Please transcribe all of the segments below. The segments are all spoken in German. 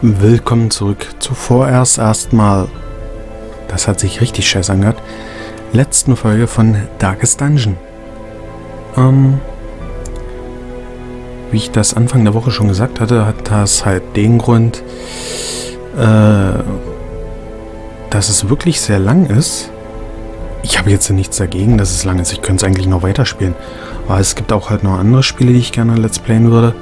Willkommen zurück. Zuvorerst erstmal, das hat sich richtig scheiße angehört, letzten Folge von Darkest Dungeon. Wie ich das Anfang der Woche schon gesagt hatte, hat das halt den Grund, dass es wirklich sehr lang ist. Ich habe jetzt nichts dagegen, dass es lang ist. Ich könnte es eigentlich noch weiterspielen. Aber es gibt auch halt noch andere Spiele, die ich gerne let's playen würde.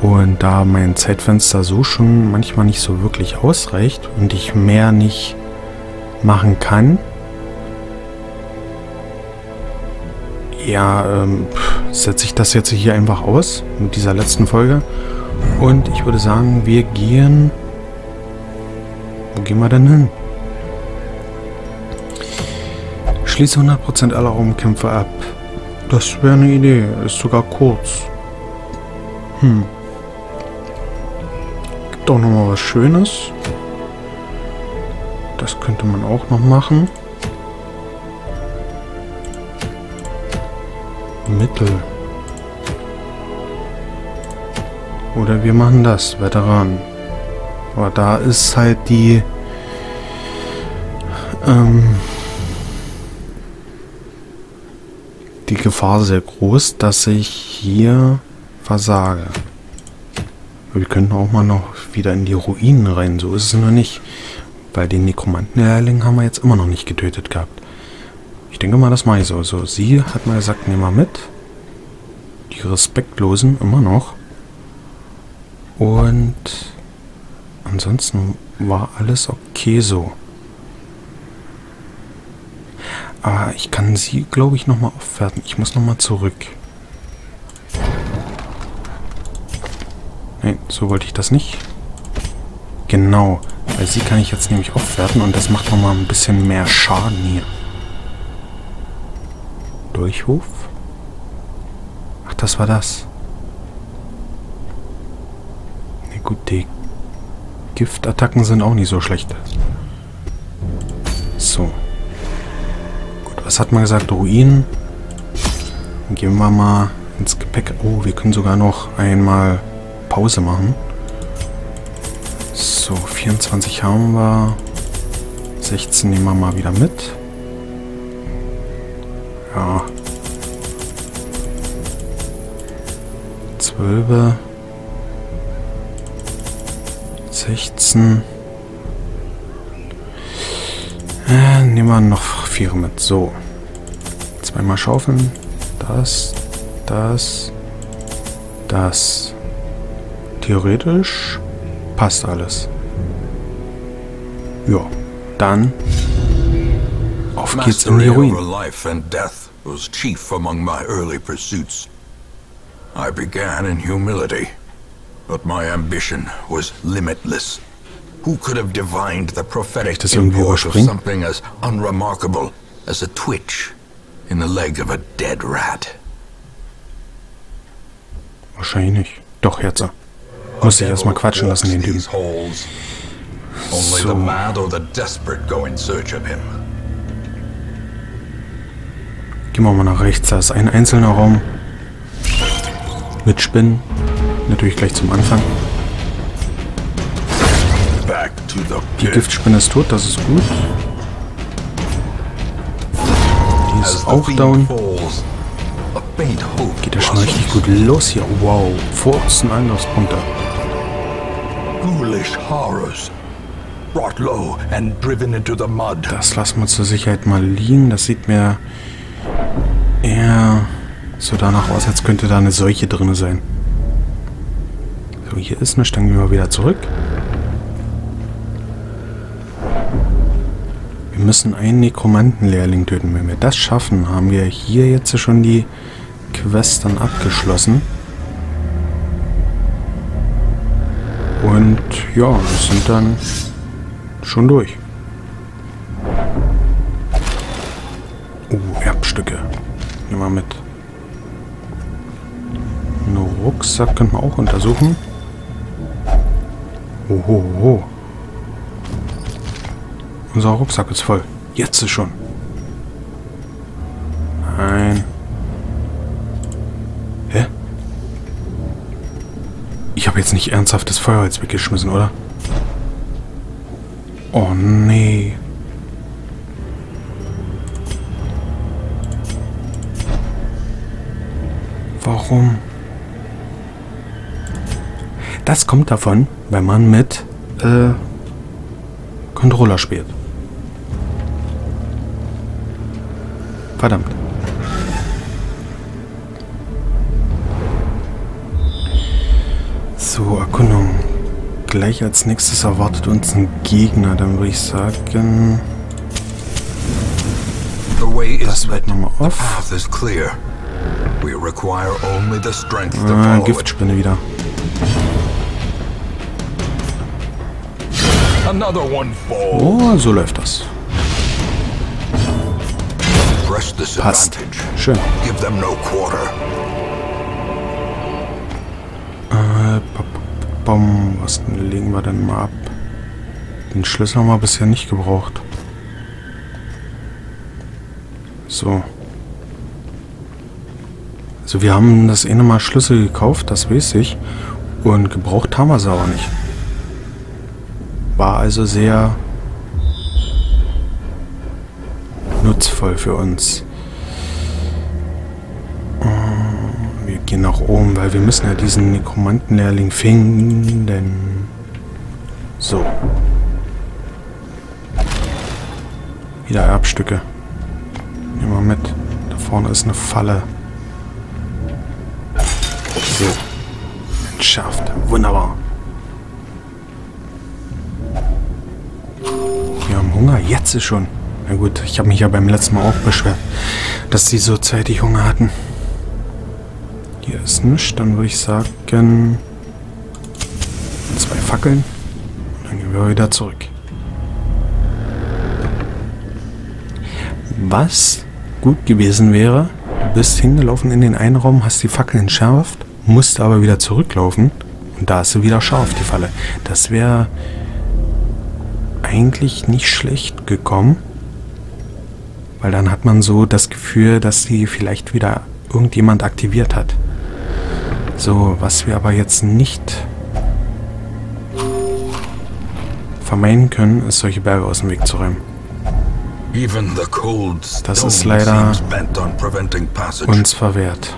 Und da mein Zeitfenster so schon manchmal nicht so wirklich ausreicht und ich mehr nicht machen kann, ja, setze ich das jetzt hier einfach aus mit dieser letzten Folge. Und ich würde sagen, wir gehen... Wo gehen wir denn hin? Schließe 100% aller Raumkämpfe ab. Das wäre eine Idee. Ist sogar kurz. Gibt auch nochmal was Schönes. Das könnte man auch noch machen. Mittel. Oder wir machen das, Veteran. Aber da ist halt die... die Gefahr sehr groß, dass ich hier versage. Wir könnten auch mal noch wieder in die Ruinen rein. So ist es noch nicht. Bei den Nekromanten-Lehrlingen haben wir jetzt immer noch nicht getötet gehabt. Ich denke mal, das mache ich so. So, sie hat mal gesagt, nehmen wir mit. Die Respektlosen immer noch. Und ansonsten war alles okay so. Aber ich kann sie, glaube ich, nochmal aufwerten. Ich muss nochmal zurück. Nein, so wollte ich das nicht. Genau, weil sie kann ich jetzt nämlich aufwerten und das macht nochmal ein bisschen mehr Schaden hier. Durchhof? Ach, das war das. Na gut, die Giftattacken sind auch nicht so schlecht. So. Gut, was hat man gesagt? Ruinen. Dann gehen wir mal ins Gepäck. Oh, wir können sogar noch einmal Pause machen. So, 24 haben wir. 16 nehmen wir mal wieder mit. Ja. 12. 16. Nehmen wir noch 4 mit. So. Zweimal schaufeln. Das, das, das. Theoretisch passt alles. Ja, dann auf geht's in die Ruinen. Life and death was chief among my early pursuits. I began in humility, but my ambition was limitless. Who could have divined the prophetic import of something as unremarkable as a twitch in the leg of a dead rat? Wahrscheinlich nicht. Doch, jetzt. Muss ich erstmal quatschen lassen, den Typen. So. Gehen wir mal nach rechts. Da ist ein einzelner Raum. Mit Spinnen. Natürlich gleich zum Anfang. Die Giftspinne ist tot, das ist gut. Die ist auch down. Geht ja schon richtig gut los hier. Wow, 14 Angriffspunkte. Das lassen wir zur Sicherheit mal liegen. Das sieht mir eher so danach aus, als könnte da eine Seuche drin sein. So, hier ist nichts. Dann gehen wir wieder zurück. Wir müssen einen Nekromantenlehrling töten. Wenn wir das schaffen, haben wir hier jetzt schon die Quest dann abgeschlossen. Und ja, wir sind dann schon durch. Erbstücke. Nehmen wir mit. Einen Rucksack können wir auch untersuchen. Ohoho. Unser Rucksack ist voll. Jetzt ist schon. Nein. habe jetzt nicht ernsthaft das Feuerholz weggeschmissen, oder? Oh, nee. Warum? Das kommt davon, wenn man mit Controller spielt. Verdammt. So, Erkundung. Gleich als nächstes erwartet uns ein Gegner. Dann würde ich sagen... Das wird nochmal auf. Giftspinne wieder. Oh, so läuft das. Passt. Schön. Was legen wir denn mal ab? Den Schlüssel haben wir bisher nicht gebraucht. So. Also wir haben das eh nochmal Schlüssel gekauft, das weiß ich. Und gebraucht haben wir es aber nicht. War also sehr nutzvoll für uns. Wir gehen nach oben, weil wir müssen ja diesen Nekromantenlehrling finden. So. Wieder Erbstücke. Nehmen wir mit. Da vorne ist eine Falle. So. Entschärft. Wunderbar. Wir haben Hunger. Jetzt ist schon. Na gut, ich habe mich ja beim letzten Mal auch beschwert, dass die so zeitig Hunger hatten. Hier ist nichts, dann würde ich sagen, 2 Fackeln. Und dann gehen wir wieder zurück. Was gut gewesen wäre, du bist hingelaufen in den einen Raum, hast die Fackeln entschärft, musst aber wieder zurücklaufen und da ist sie wieder scharf, die Falle. Das wäre eigentlich nicht schlecht gekommen. Weil dann hat man so das Gefühl, dass sie vielleicht wieder irgendjemand aktiviert hat. So, was wir aber jetzt nicht vermeiden können, ist, solche Berge aus dem Weg zu räumen. Das ist leider uns verwehrt.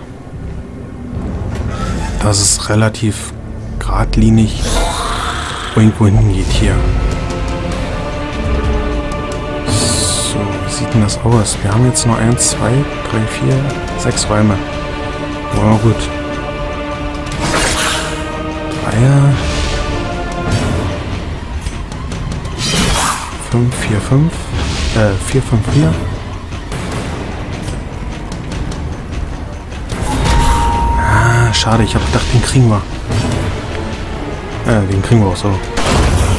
Dass es relativ geradlinig irgendwo hingeht hier. Sieht denn das aus? Wir haben jetzt nur 1, 2, 3, 4, 6 Räume. Wow, gut. Eier. 5, 4, 5. 4, 5, 4. Ah, schade. Ich habe gedacht, den kriegen wir. Den kriegen wir auch so.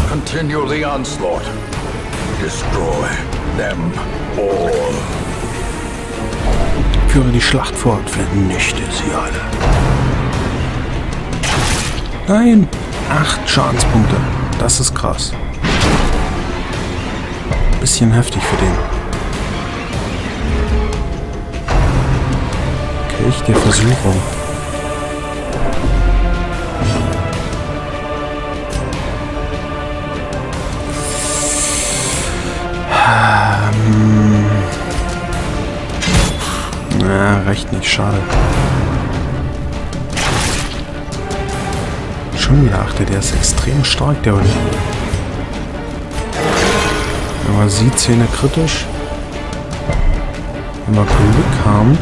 Continue the onslaught. Destroy. Führe die Schlacht fort, vernichte sie alle. Nein! 8 Schadenspunkte. Das ist krass. Bisschen heftig für den. Kelch der Versuchung. Na, reicht nicht, schade. Schon wieder achte, der ist extrem stark, der Hund. Wenn man sieht, Zähne kritisch. Wenn wir Glück haben.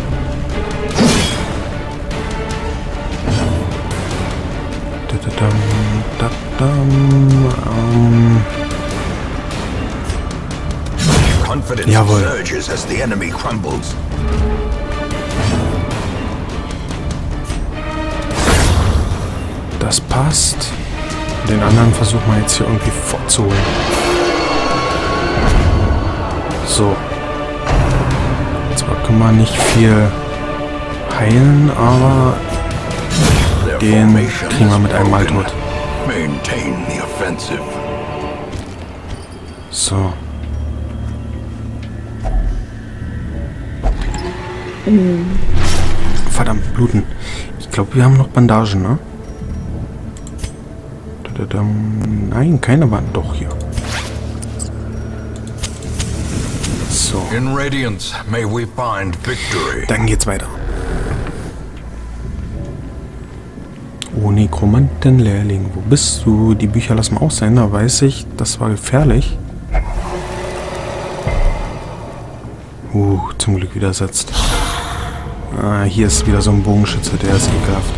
Jawohl. Das passt. Den anderen versuchen wir jetzt hier irgendwie fortzuholen. So. Zwar können wir nicht viel heilen, aber den kriegen wir mit einem Mal tot. So. Verdammt, bluten. Ich glaube, wir haben noch Bandagen, ne? Nein, keine Wand. Doch, hier. So. Dann geht's weiter. Oh, Nekromantenlehrling, wo bist du? Die Bücher lassen wir auch sein, da weiß ich, das war gefährlich. Zum Glück widersetzt. Ah, hier ist wieder so ein Bogenschütze, der ist ekelhaft.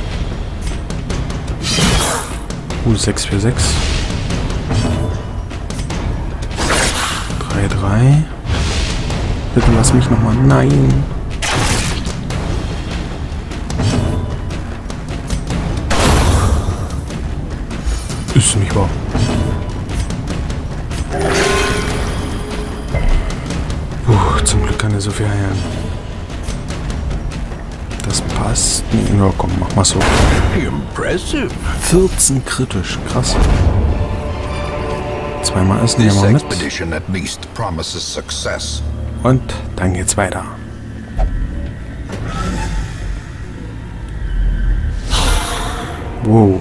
646. 3-3. Bitte lass mich nochmal. Nein. Ist nicht wahr. Zum Glück kann er so viel heilen. Das passt. Na ja, komm, mach mal so. Impressive. 14 kritisch, krass. Zweimal essen wir mal mit. Und dann geht's weiter. Wow.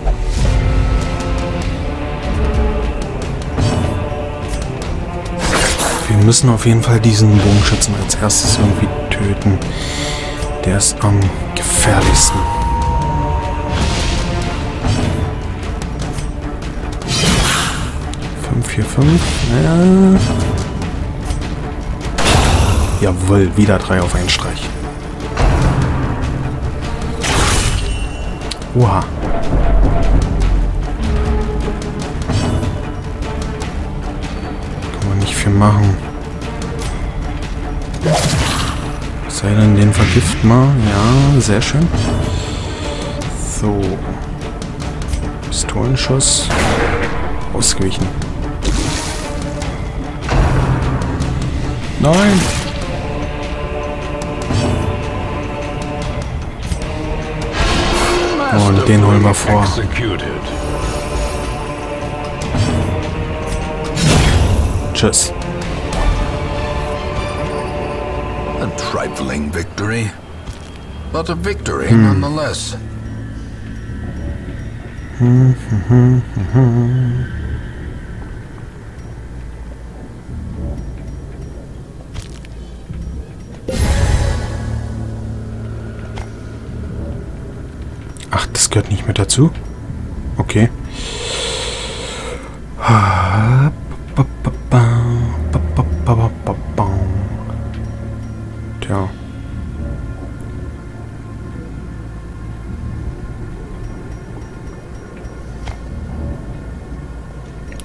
Wir müssen auf jeden Fall diesen Bogenschützen als erstes irgendwie töten. Der ist am gefährlichsten. Naja. Jawohl, wieder 3 auf einen Streich. Oha. Kann man nicht viel machen. Sei denn, den vergift mal. Ja, sehr schön. So. Pistolenschuss. Ausgewichen. Nein! Und den holen wir vor. Tschüss. A trifling victory, but a victory nonetheless. Gehört nicht mehr dazu. Okay. Tja.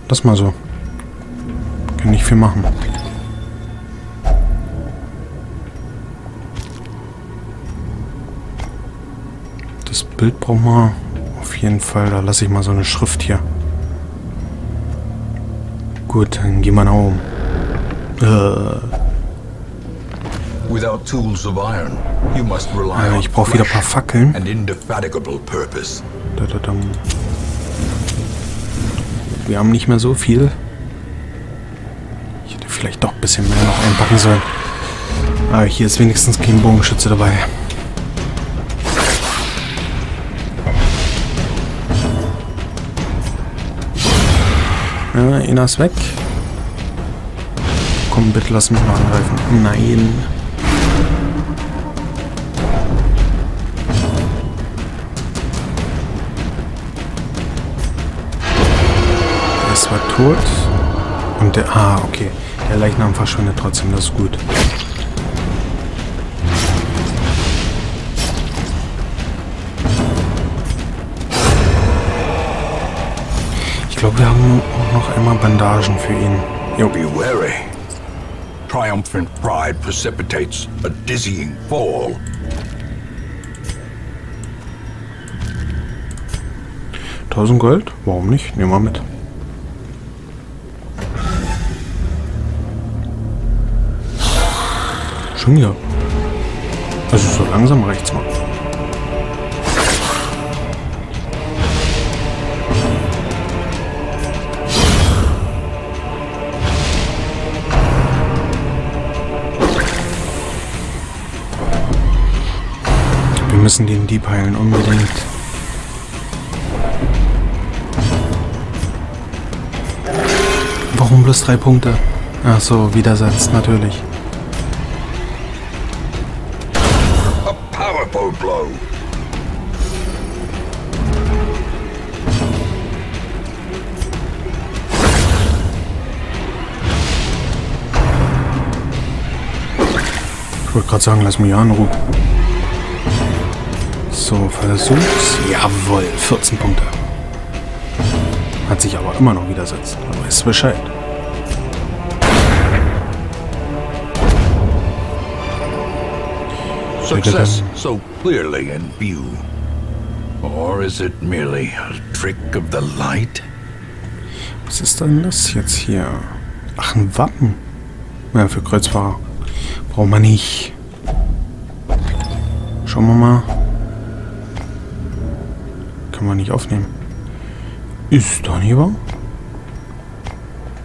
Lass mal so. Kann nicht viel machen. Das Bild brauchen wir auf jeden Fall. Da lasse ich mal so eine Schrift hier. Gut, dann gehen wir nach oben. Ich brauche wieder ein paar Fackeln. Wir haben nicht mehr so viel. Ich hätte vielleicht doch ein bisschen mehr noch einpacken sollen. Aber hier ist wenigstens kein Bogenschütze dabei. Ja, Ina ist weg. Komm, bitte lass mich mal angreifen. Nein. Das war tot. Und der... Ah, okay. Der Leichnam verschwindet trotzdem. Das ist gut. Ich glaube, wir haben... noch einmal Bandagen für ihn. Jo. Be wary. Triumphant pride precipitates a dizzying fall. $1000 Gold? Warum nicht? Nehmen wir mit. Schon wieder. Also so langsam reicht's mal. Wir müssen den Dieb heilen, unbedingt. Warum bloß 3 Punkte? Ach so, Widersetzt natürlich. Ich wollte gerade sagen, lass mich ja in Ruhe. So, versuch's. Jawohl, 14 Punkte. Hat sich aber immer noch widersetzt. Aber ist Bescheid. Success so clearly in view. Or is it merely a trick of the light? Was ist denn das jetzt hier? Ach, ein Wappen. Ja, für Kreuzfahrer. Braucht man nicht. Schauen wir mal. Kann man nicht aufnehmen. Ist doch nicht wahr?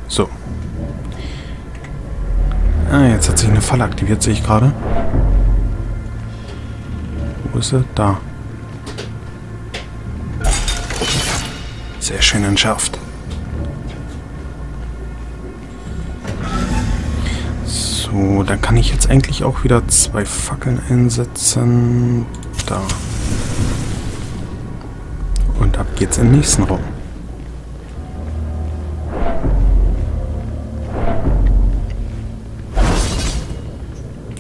So. Ah, jetzt hat sich eine Falle aktiviert, sehe ich gerade. Wo ist er? Da. Sehr schön entschärft. So, dann kann ich jetzt eigentlich auch wieder 2 Fackeln einsetzen. Da. Und ab geht's im nächsten Raum.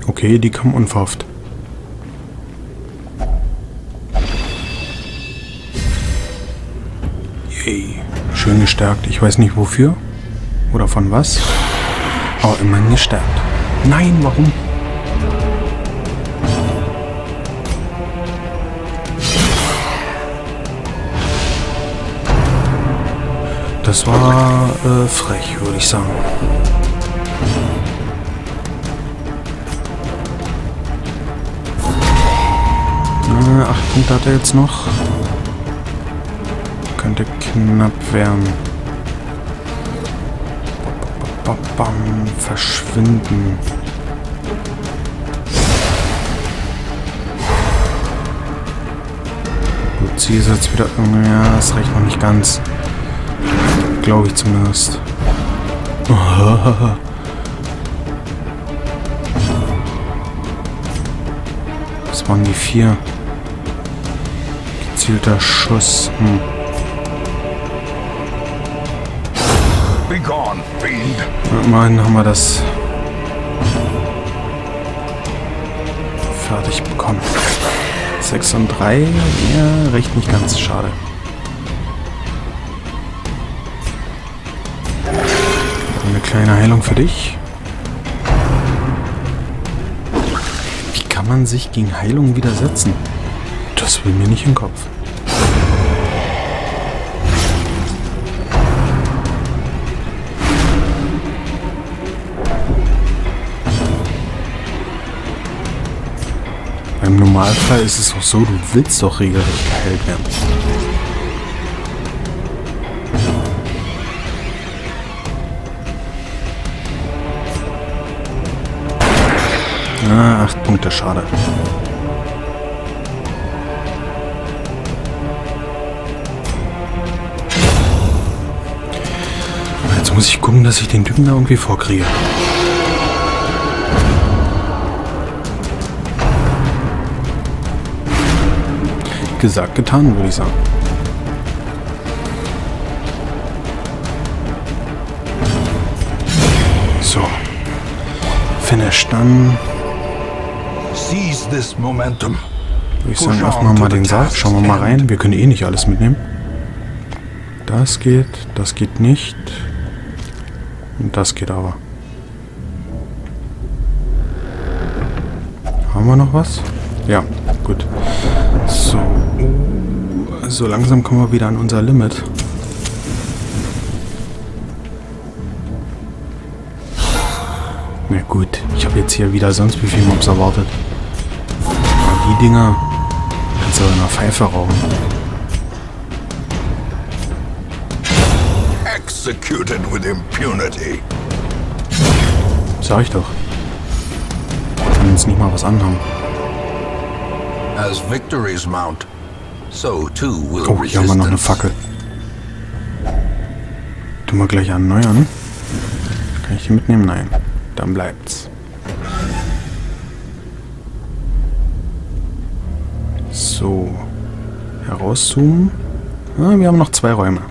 Okay, die kamen unverhofft. Yay. Schön gestärkt. Ich weiß nicht wofür. Oder von was. Aber immerhin gestärkt. Nein, warum? Das war frech, würde ich sagen. Na, 8 Punkte hat er jetzt noch. Könnte knapp werden. Bam, verschwinden. Gut, sie ist jetzt wieder. Ja, das reicht noch nicht ganz. Glaube ich zumindest. Das waren die 4. Gezielter Schuss. Immerhin haben wir das fertig bekommen. 6 und 3, ja, reicht nicht ganz, schade. Eine kleine Heilung für dich. Wie kann man sich gegen Heilung widersetzen? Das will mir nicht in den Kopf. Im Normalfall ist es doch so, du willst doch regelrecht geheilt werden. Ah, 8 Punkte, schade. Jetzt muss ich gucken, dass ich den Typen da irgendwie vorkriege. Gesagt, getan, würde ich sagen. So. Finish, dann. Würde ich sagen, öffnen wir mal den Saal. Schauen wir mal rein. Wir können eh nicht alles mitnehmen. Das geht nicht. Und das geht aber. Haben wir noch was? Ja, gut. So. So langsam kommen wir wieder an unser Limit. Na gut, ich habe jetzt hier wieder sonst wie viel Mobs erwartet. Aber die Dinger kannst du aber in einer Pfeife rauchen. Executed with impunity. Sag ich doch. Kann uns nicht mal was anhaben. As victories mount, so too will resistance. Oh, hier haben wir noch eine Fackel. Tun wir gleich erneuern. Kann ich die mitnehmen? Nein. Dann bleibt's. So. Herauszoomen. Ja, wir haben noch 2 Räume.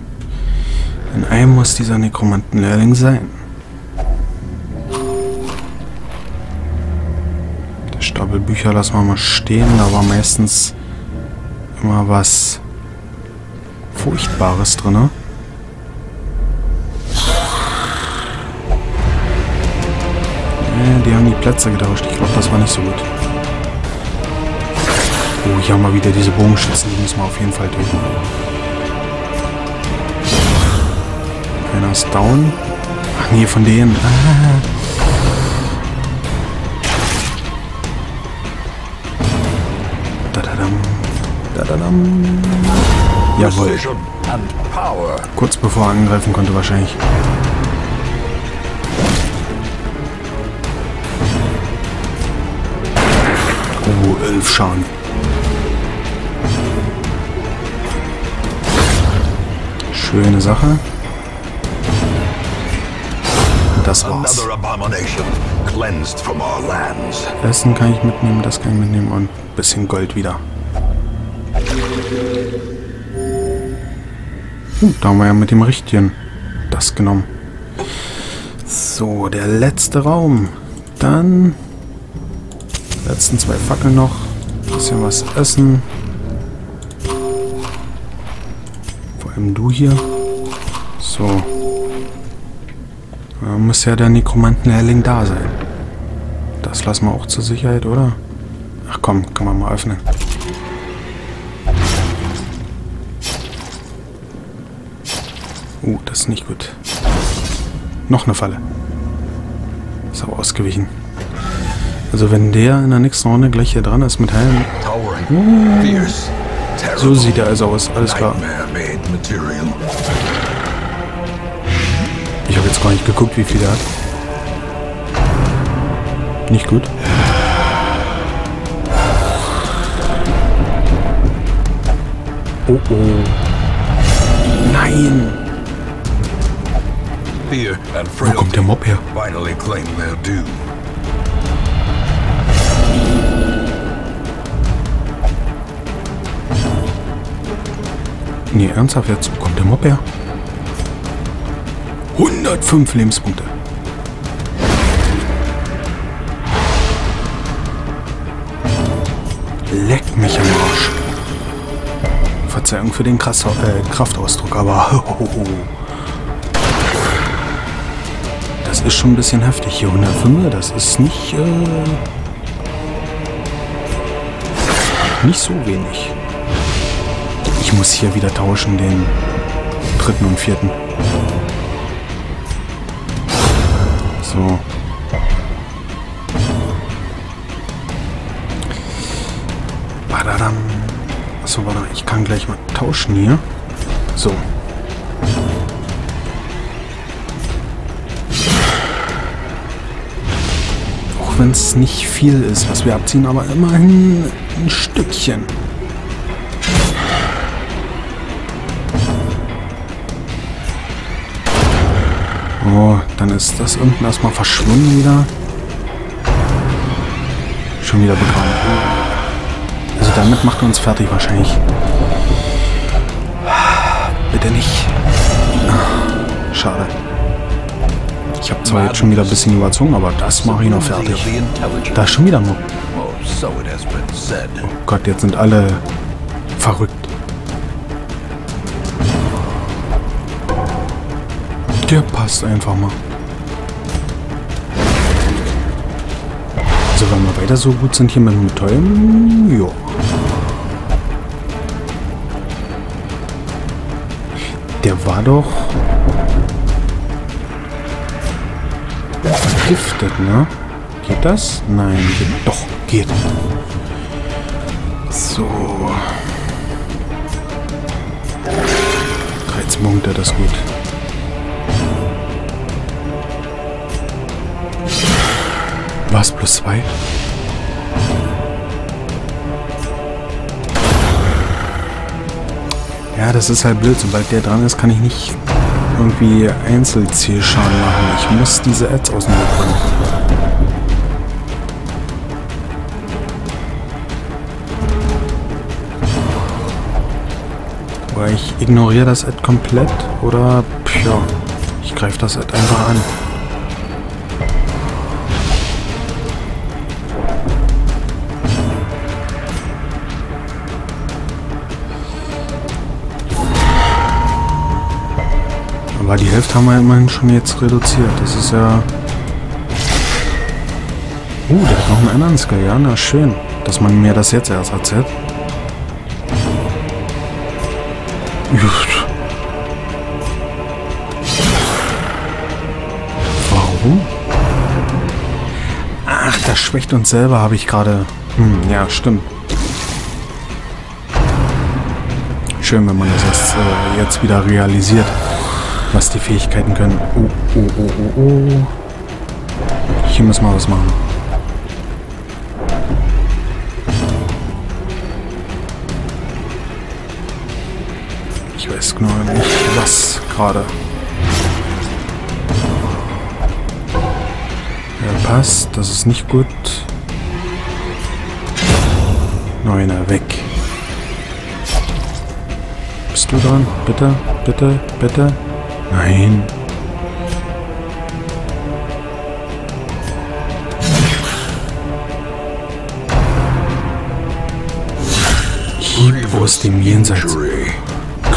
In einem muss dieser Nekromantenlehrling sein. Der Stapel Bücher lassen wir mal stehen. Da war meistens immer was Furchtbares drin. Die haben die Plätze getauscht. Ich glaube, das war nicht so gut. Oh, hier haben wir wieder diese Bogenschützen. Die müssen wir auf jeden Fall töten. Einer ist down. Ach nee, von denen. Dadadam. Dadadam. Jawohl. Kurz bevor er angreifen konnte wahrscheinlich. Oh, 11 Schaden. Schöne Sache. Das war's. Essen kann ich mitnehmen, das kann ich mitnehmen und ein bisschen Gold wieder. Da haben wir ja mit dem Richtchen das genommen. So, der letzte Raum. Dann letzten 2 Fackeln noch. Ein bisschen was essen. Vor allem du hier. So. Da muss ja der Nekromantenlehrling da sein. Das lassen wir auch zur Sicherheit, oder? Ach komm, kann man mal öffnen. Das ist nicht gut. Noch eine Falle. Ist aber ausgewichen. Also wenn der in der nächsten Runde gleich hier dran ist mit Helm. So sieht er also aus. Alles klar. Ich habe jetzt gar nicht geguckt, wie viel er hat. Nicht gut. Oh oh. Nein! Wo kommt der Mob her? Nee, ernsthaft jetzt. Wo kommt der Mob her? 105 Lebenspunkte. Leck mich am Arsch. Verzeihung für den Kraftausdruck, aber das ist schon ein bisschen heftig hier. 105, das ist nicht so wenig. Ich muss hier wieder tauschen, den 3. und 4. So. Badadam. Achso, warte, ich kann gleich mal tauschen hier. So. Auch wenn es nicht viel ist, was wir abziehen, aber immerhin ein Stückchen. Oh, dann ist das unten erstmal verschwunden wieder. Schon wieder begraben. Also damit macht er uns fertig wahrscheinlich. Bitte nicht. Ach, schade. Ich habe zwar jetzt schon wieder ein bisschen überzogen, aber das mache ich noch fertig. Da ist schon wieder Mob. Oh Gott, jetzt sind alle verrückt. Der passt einfach mal. Also wenn wir weiter so gut sind hier mit dem Tollen, jo. Der war doch vergiftet, ne? Geht das? Nein, geht doch, geht. So. 13 Punkte, das ist gut. War es plus 2? Ja, das ist halt blöd. Sobald der dran ist, kann ich nicht irgendwie Einzelzielschaden machen. Ich muss diese Ads aus dem Weg bringen. Ich ignoriere das Ad komplett oder pja, ich greife das Ad einfach an. Aber die Hälfte haben wir immerhin schon jetzt reduziert. Das ist ja... der hat noch einen anderen Skill, ja? Na schön, dass man mir das jetzt erst erzählt. Warum? Ach, das schwächt uns selber, habe ich gerade... ja, stimmt. Schön, wenn man das erst, jetzt wieder realisiert, was die Fähigkeiten können. Hier müssen wir was machen. Nur nicht was gerade. Ja, passt. Das ist nicht gut. Neuner, weg. Bist du dran? Bitte, bitte, bitte. Nein. Hieb aus dem Jenseits.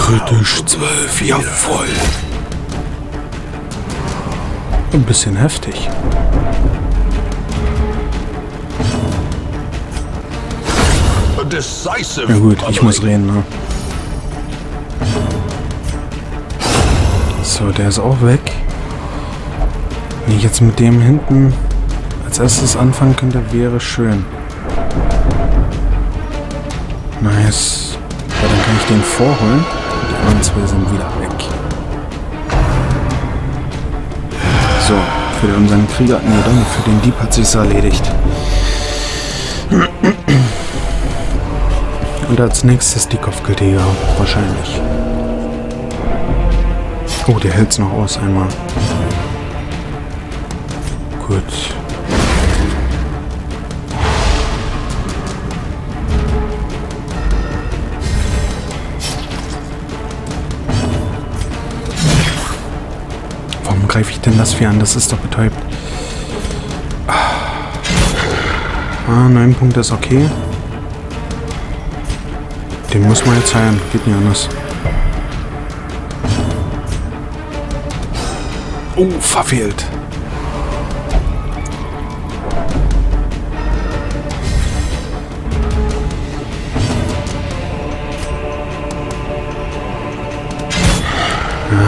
Kritisch 12, ja voll. Ein bisschen heftig. Na gut, ich muss reden, ne? So, der ist auch weg. Wenn ich jetzt mit dem hinten als erstes anfangen könnte, wäre schön. Nice. Ja, dann kann ich den vorholen. Die anderen zwei sind wieder weg. So, für unseren Krieger, nee, dann für den Dieb hat sich's erledigt. Und als nächstes die Kopfgeldjäger, wahrscheinlich. Oh, der hält's noch aus einmal. Gut. Greife ich denn das Vieh an? Das ist doch betäubt. Ah, 9 Punkte ist okay. Den muss man jetzt heilen. Geht nicht anders. Oh, verfehlt.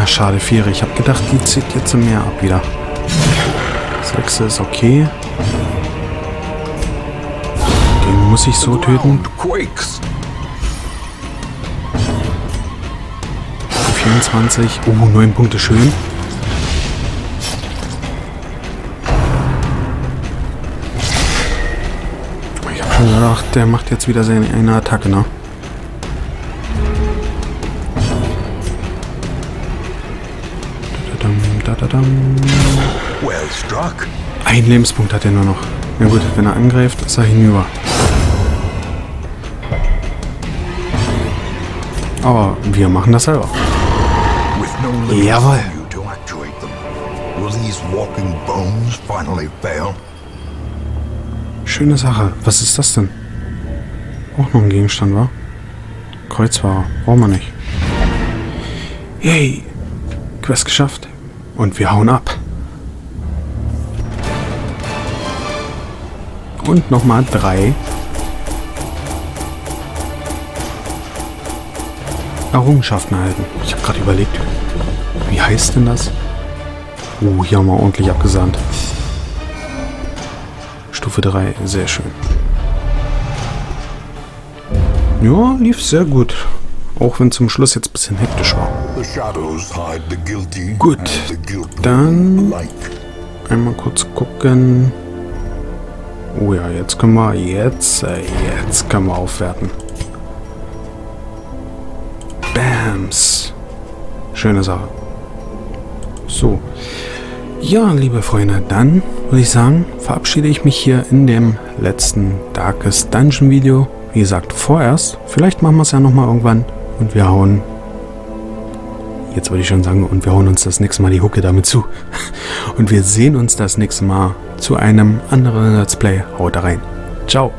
Schade, 4. Ich habe gedacht, die zieht jetzt mehr ab wieder. 6 ist okay. Den muss ich so töten. 24. 9 Punkte, schön. Ich habe schon gedacht, der macht jetzt wieder seine eine Attacke, ne? Ein Lebenspunkt hat er nur noch. Na gut, wenn er angreift, ist er hinüber. Aber wir machen das selber. Jawohl. Schöne Sache. Was ist das denn? Auch noch ein Gegenstand, wa? Kreuzfahrer. Brauchen wir nicht. Yay. Quest geschafft. Und wir hauen ab. Und nochmal 3 Errungenschaften erhalten. Ich habe gerade überlegt, wie heißt denn das? Hier haben wir ordentlich abgesandt. Stufe 3, sehr schön. Ja, lief sehr gut. Auch wenn zum Schluss jetzt ein bisschen hektisch war. Gut, dann einmal kurz gucken. Oh ja, jetzt können wir, jetzt können wir aufwerten. Bams. Schöne Sache. So. Ja, liebe Freunde, dann würde ich sagen, verabschiede ich mich hier in dem letzten Darkest Dungeon Video. Wie gesagt, vorerst. Vielleicht machen wir es ja nochmal irgendwann. Und wir hauen... Jetzt würde ich schon sagen, und wir hauen uns das nächste Mal die Hucke damit zu. Und wir sehen uns das nächste Mal zu einem anderen Let's Play. Haut rein. Ciao.